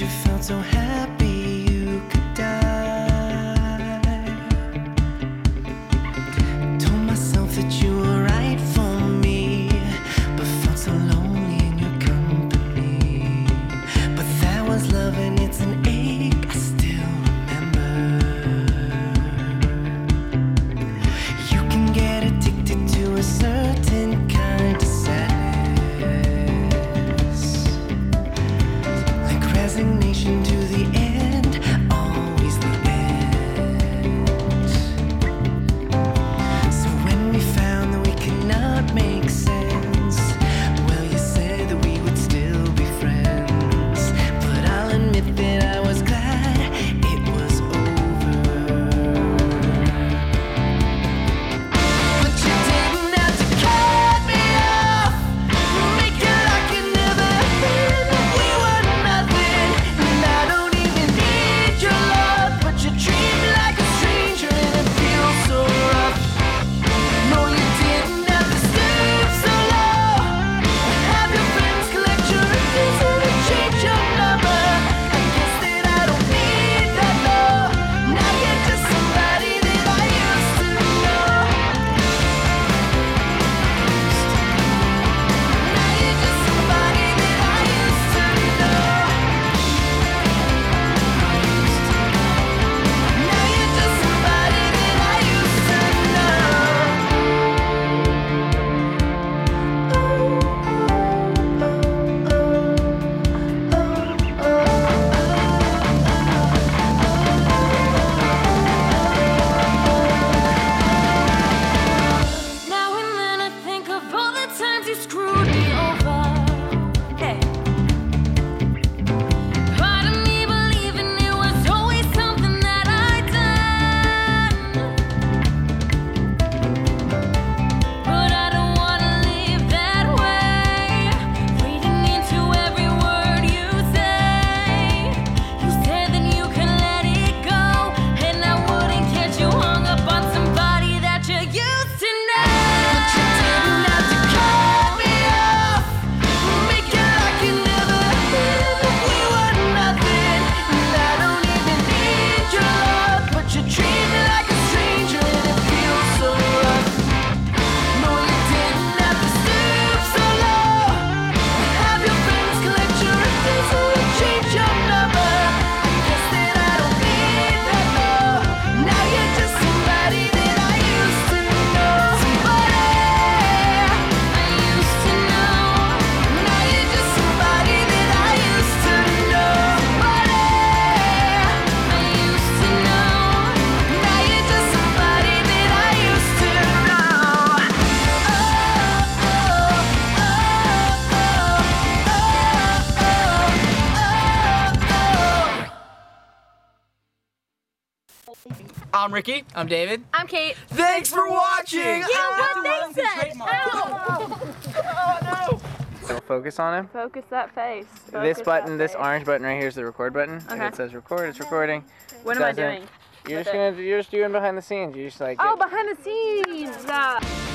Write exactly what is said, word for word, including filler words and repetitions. you felt so happy you could die. I told myself that you were right for me, but felt so lonely in your company. But that was love and it's an ache I still remember. You can get addicted to a certain kind of sadness, resignation to the end, always the end. So when we found that we could not make sense, well, you said that we would still be friends. But I'll admit that I was glad it was over. But you didn't have to cut me off, make it like it never happened. I'm Ricky. I'm David. I'm Kait. Thanks for watching! You oh, what oh. Oh, no! So focus on him. Focus that face. Focus this button, this face. Orange button right here is the record button. Okay. If it says record, it's recording. What it am I doing? You're just, gonna, you're just doing behind the scenes. You're just like... Oh, it. Behind the scenes! Uh,